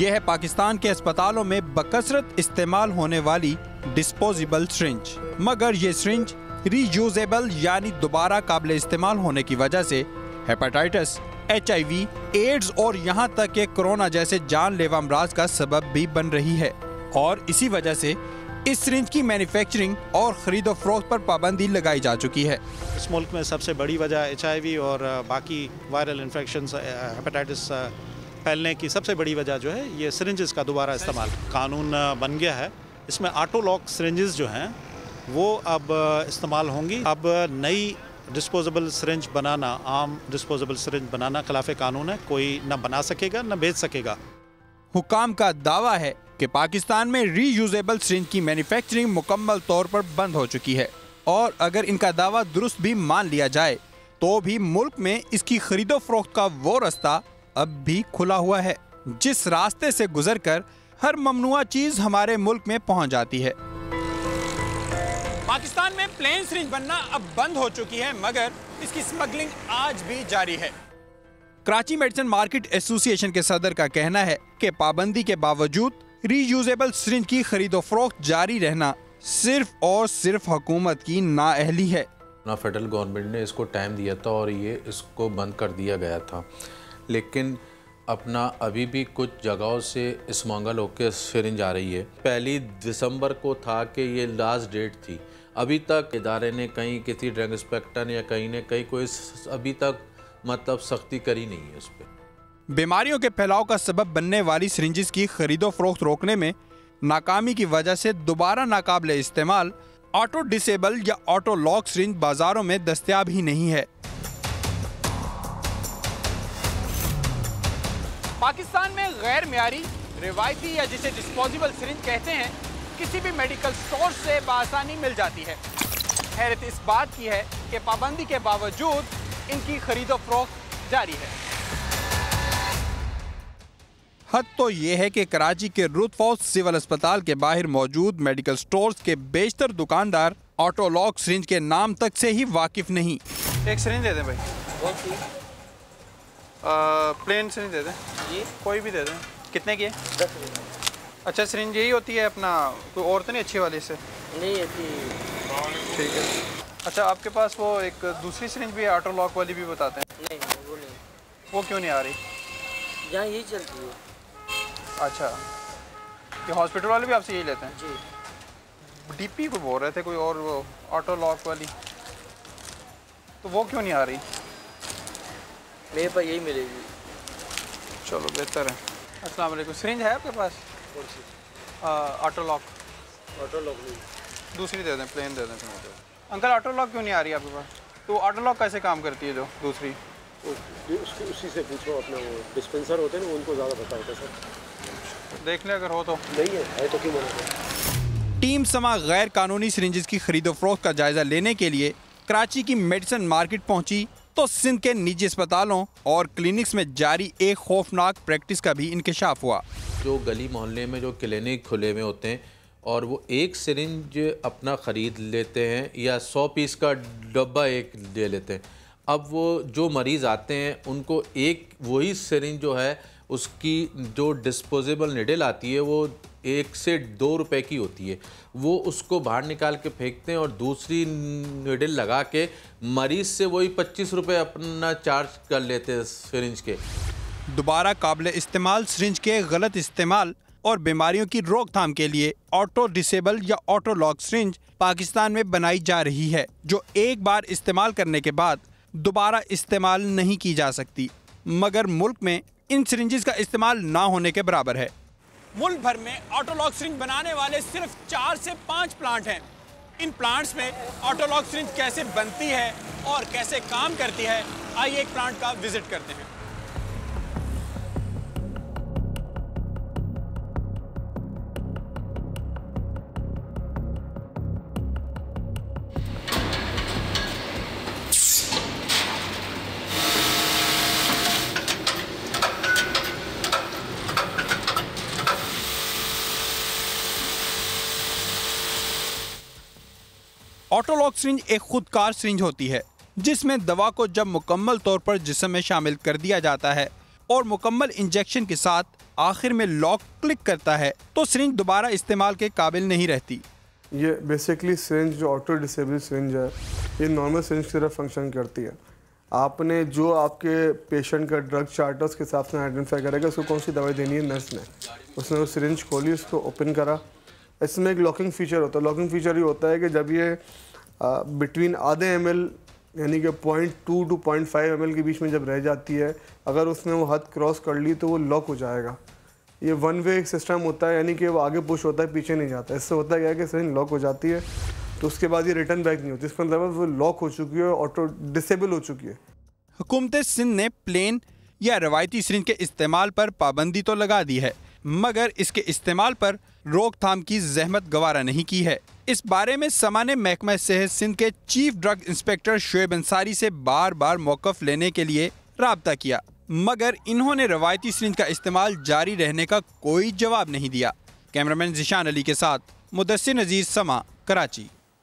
यह है पाकिस्तान के अस्पतालों में बकसरत इस्तेमाल होने वाली डिस्पोजेबल सिरिंज। मगर ये सिरिंज रीयूजेबल यानी दोबारा काबिल इस्तेमाल होने की वजह से हेपेटाइटिस, HIV, एड्स और यहाँ तक के कोरोना जैसे जानलेवा अमराज का सबब भी बन रही है। और इसी वजह से इस सिरिंज की मैन्युफैक्चरिंग और खरीदो फरोख्त पर पाबंदी लगाई जा चुकी है। इस मुल्क में सबसे बड़ी वजह HIV और बाकी वायरल इन्फेक्शन, हेपेटाइटिस फैलने की सबसे बड़ी वजह जो है ये सिरिंजेस का दोबारा इस्तेमाल। कानून बन गया है, इसमें ऑटोलॉक सिरिंजेस जो हैं वो अब इस्तेमाल होंगी। अब नई डिस्पोजेबल सिरिंज बनाना, आम डिस्पोजेबल सिरिंज बनाना खिलाफ कानून है, कोई ना बना सकेगा ना बेच सकेगा। हुकाम का दावा है कि पाकिस्तान में रीयूजेबल सिरिंज की मैन्युफैक्चरिंग मुकम्मल तौर पर बंद हो चुकी है और अगर इनका दावा दुरुस्त भी मान लिया जाए तो भी मुल्क में इसकी खरीदो फरोख्त का वो रास्ता अब भी खुला हुआ है जिस रास्ते से गुजरकर हर ममनुआ चीज हमारे मुल्क में पहुंच जाती है। पाकिस्तान में प्लेन सिरिंज बनना अब बंद हो चुकी है मगर इसकी स्मगलिंग आज भी जारी है। कराची मेडिसिन मार्केट एसोसिएशन के सदर का कहना है कि पाबंदी के बावजूद रीयूजेबल सिरिंज की खरीदो फरोख्त जारी रहना सिर्फ और सिर्फ हुकूमत की नाअहली है। फेडरल गवर्नमेंट ने इसको टाइम दिया था और ये इसको बंद कर दिया गया था, लेकिन अपना अभी भी कुछ जगहों से स्मगल होकर सिरिंज आ रही है। पहली दिसंबर को था कि ये लास्ट डेट थी। अभी तक इदारे ने कहीं किसी ड्रग इंस्पेक्टर या कहीं ने कहीं कोई अभी तक मतलब सख्ती करी नहीं है इस पर। बीमारियों के फैलाव का सबब बनने वाली सिरिंजेस की खरीदो फरोख्त रोकने में नाकामी की वजह से दोबारा नाकाबिले इस्तेमाल ऑटो डिसेबल या ऑटो लॉक सिरिंज बाजारों में दस्तियाब ही नहीं है। पाकिस्तान में गैर मियारी, रिवायती या जिसे डिस्पोजेबल सिरिंज कहते हैं किसी भी मेडिकल स्टोर से आसानी मिल जाती है। हैरत इस बात की है कि पाबंदी के बावजूद इनकी खरीदो फरोख्त जारी है। हद तो ये है कि कराची के रुदौफ सिविल अस्पताल के बाहर मौजूद मेडिकल स्टोर्स के बेशतर दुकानदार ऑटोलॉक सिरिंज के नाम तक से ही वाकिफ नहीं। एक सिरिंज दे दें भाई, प्लेन सिरिंज दे दें, कोई भी दे दें। कितने की है? 10 रुपये। अच्छा, सिरिंज यही होती है अपना, कोई और तो नहीं अच्छी वाली से? नहीं, अच्छी। ठीक है। अच्छा, आपके पास वो एक दूसरी सिरिंज भी है ऑटो लॉक वाली भी बताते हैं? नहीं, वो नहीं। वो क्यों नहीं आ रही? यहाँ यही चलती है। अच्छा, ये हॉस्पिटल वाले भी आपसे यही लेते हैं? जी। DP को बोल रहे थे कोई और, वो ऑटो लॉक वाली, तो वो क्यों नहीं आ रही? मेरे पास यही मिलेगी। चलो बेहतर है। अस्सलाम वालेकुम, सिरिंज है आपके पास? कौन सी? ऑटोलॉक। ऑटोलॉक नहीं, दूसरी दे दें, प्लेन दे दें। अंकल, ऑटोलॉक क्यों नहीं आ रही आपके पास? तो ऑटोलॉक कैसे काम करती है जो दूसरी? उसी से पूछो, अपना वो डिस्पेंसर होते हैं ना, उनको ज़्यादा पता होता है। सर देख लें अगर हो तो। नहीं है तो क्यों बोला? टीम समा गैर कानूनी सिरिंजेस की खरीदो फरोख्त का जायज़ा लेने के लिए कराची की मेडिसिन मार्केट पहुँची तो सिंध के निजी अस्पतालों और क्लिनिक्स में जारी एक खौफनाक प्रैक्टिस का भी इंकशाफ हुआ। जो गली मोहल्ले में जो क्लिनिक खुले हुए होते हैं और वो एक सिरिंज अपना ख़रीद लेते हैं या 100 पीस का डब्बा एक ले लेते हैं। अब वो जो मरीज़ आते हैं उनको एक वही सिरिंज जो है उसकी जो डिस्पोजेबल निडल आती है वो 1 से 2 रुपए की होती है, वो उसको बाहर निकाल के फेंकते हैं और दूसरी निडल लगा के मरीज से वही 25 रुपए अपना चार्ज कर लेते हैं सिरिंज के। दोबारा काबिल इस्तेमाल सिरिंज के गलत इस्तेमाल और बीमारियों की रोकथाम के लिए ऑटो डिसेबल या ऑटो लॉक सिरिंज पाकिस्तान में बनाई जा रही है जो एक बार इस्तेमाल करने के बाद दोबारा इस्तेमाल नहीं की जा सकती, मगर मुल्क में इन सिरिंजेस का इस्तेमाल ना होने के बराबर है। मुल्क भर में ऑटोलॉक सिरिंज बनाने वाले सिर्फ 4 से 5 प्लांट हैं। इन प्लांट्स में ऑटोलॉक सिरिंज कैसे बनती है और कैसे काम करती है, आइए एक प्लांट का विजिट करते हैं। ऑटोलॉक सिरिंज एक खुदकार सिरिंज होती है जिसमें दवा को जब मुकम्मल तौर पर जिस्म में शामिल कर दिया जाता है और मुकम्मल इंजेक्शन के साथ आखिर में लॉक क्लिक करता है तो सिरिंज दोबारा इस्तेमाल के काबिल नहीं रहती। ये बेसिकली सिरिंज जो ऑटो डिसेबल सिरिंज है, ये नॉर्मल सिरिंज की तरह फंक्शन करती है। आपने जो आपके पेशेंट का ड्रग चार्ट उसके हिसाब से आइडेंटिफाई करेगा उसको कौन सी दवाई देनी है। नर्स ने उसने वो सिरिंज खोली, उसको ओपन करा। इसमें एक लॉकिंग फ़ीचर होता है। लॉकिंग फ़ीचर ये होता है कि जब ये बिटवीन आधे ml यानी कि 0.2 to 0.5 ml के बीच में जब रह जाती है, अगर उसने वो हद क्रॉस कर ली तो वो लॉक हो जाएगा। ये वन वे एक सिस्टम होता है, यानी कि वो आगे पुश होता है, पीछे नहीं जाता। इससे होता क्या है कि सिरिंज लॉक हो जाती है तो उसके बाद ये रिटर्न बैक नहीं होती। इसका मतलब वो लॉक हो चुकी है, ऑटो डिसेबल हो चुकी है। हुकूमत सिंध ने प्लेन या रवायती सिरिंज के इस्तेमाल पर पाबंदी तो लगा दी है, मगर इसके इस्तेमाल पर रोकथाम की जहमत गवारा नहीं की है। इस बारे में समा ने महकमा सेहत सिंध के chief drug inspector Shoaib Ansari से बार बार मौकफ लेने के लिए राब्ता किया, मगर इन्होंने रवायती सिरिंज का इस्तेमाल जारी रहने का कोई जवाब नहीं दिया। कैमरामैन जिशान अली के साथ मुदस्सिर नज़ीर, समा, कराची।